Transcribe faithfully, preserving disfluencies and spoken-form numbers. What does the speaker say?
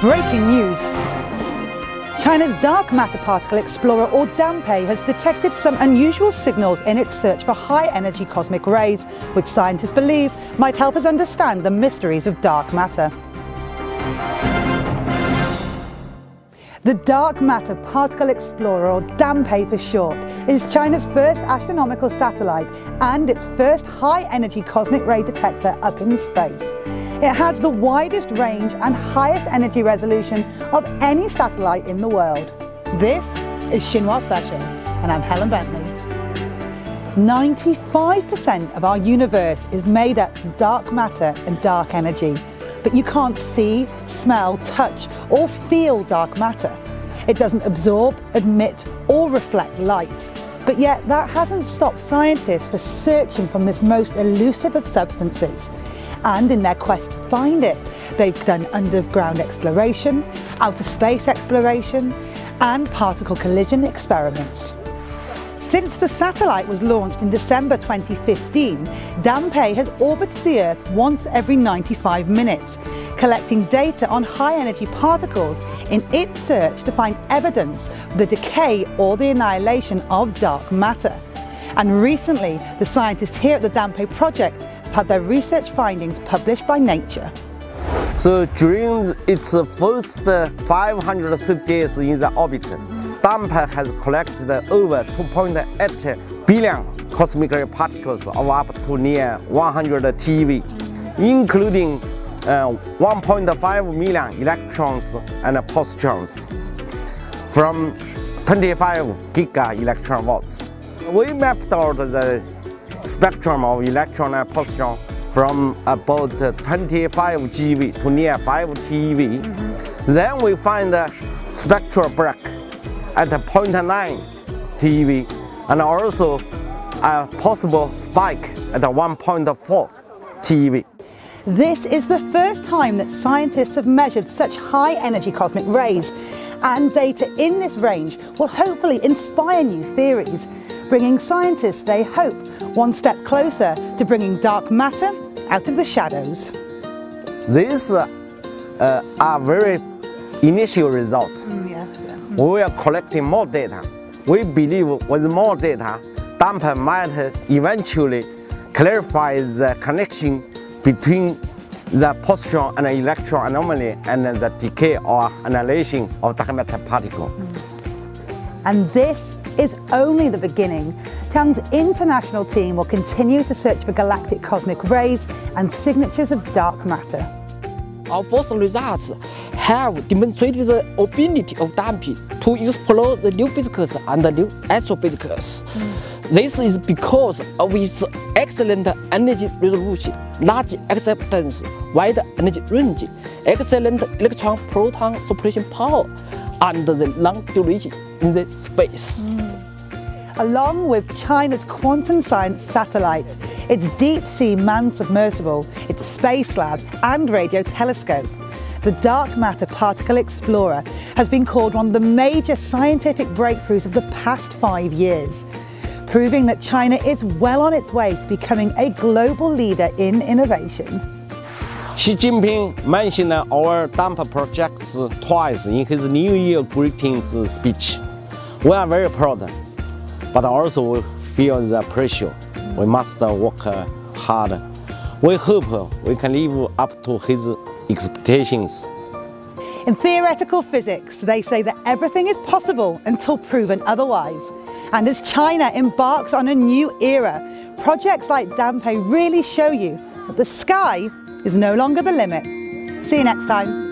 Breaking news! China's dark matter particle explorer, or DAMPE, has detected some unusual signals in its search for high-energy cosmic rays, which scientists believe might help us understand the mysteries of dark matter. The Dark Matter Particle Explorer, or DAMPE for short, is China's first astronomical satellite and its first high-energy cosmic ray detector up in space. It has the widest range and highest energy resolution of any satellite in the world. This is Xinhua Special, and I'm Helen Bentley. ninety-five percent of our universe is made up from dark matter and dark energy. But you can't see, smell, touch or feel dark matter. It doesn't absorb, emit or reflect light. But yet that hasn't stopped scientists from searching for this most elusive of substances. And in their quest to find it, they've done underground exploration, outer space exploration and particle collision experiments. Since the satellite was launched in December twenty fifteen, DAMPE has orbited the Earth once every ninety-five minutes, collecting data on high-energy particles in its search to find evidence of the decay or the annihilation of dark matter. And recently, the scientists here at the DAMPE project have had their research findings published by Nature. So during its first five hundred days in the orbit, DAMPE has collected over two point eight billion cosmic ray particles of up to near one hundred TeV, including uh, one point five million electrons and positrons from twenty-five giga electron volts. We mapped out the spectrum of electron and positron from about twenty-five GeV to near five TeV. Mm-hmm. Then we find the spectral break at zero point nine TeV, and also a possible spike at one point four TeV. This is the first time that scientists have measured such high energy cosmic rays, and data in this range will hopefully inspire new theories, bringing scientists, they hope, one step closer to bringing dark matter out of the shadows. These uh, uh, are very initial results. Mm, yes. We are collecting more data. We believe with more data, DAMPE might eventually clarify the connection between the positron and electron anomaly and the decay or annihilation of dark matter particle. And this is only the beginning. Chang's international team will continue to search for galactic cosmic rays and signatures of dark matter. Our first results have demonstrated the ability of DAMPE to explore the new physics and the new astrophysics. Mm. This is because of its excellent energy resolution, large acceptance, wide energy range, excellent electron-proton separation power, and the long duration in the space. Mm. Along with China's quantum science satellite, its deep-sea manned submersible, its space lab and radio telescope, the Dark Matter Particle Explorer has been called one of the major scientific breakthroughs of the past five years, proving that China is well on its way to becoming a global leader in innovation. Xi Jinping mentioned our DAMPE projects twice in his New Year greetings speech. We are very proud, but also we feel the pressure. We must work hard. We hope we can live up to his expectations. In theoretical physics, they say that everything is possible until proven otherwise. And as China embarks on a new era, projects like DAMPE really show you that the sky is no longer the limit. See you next time.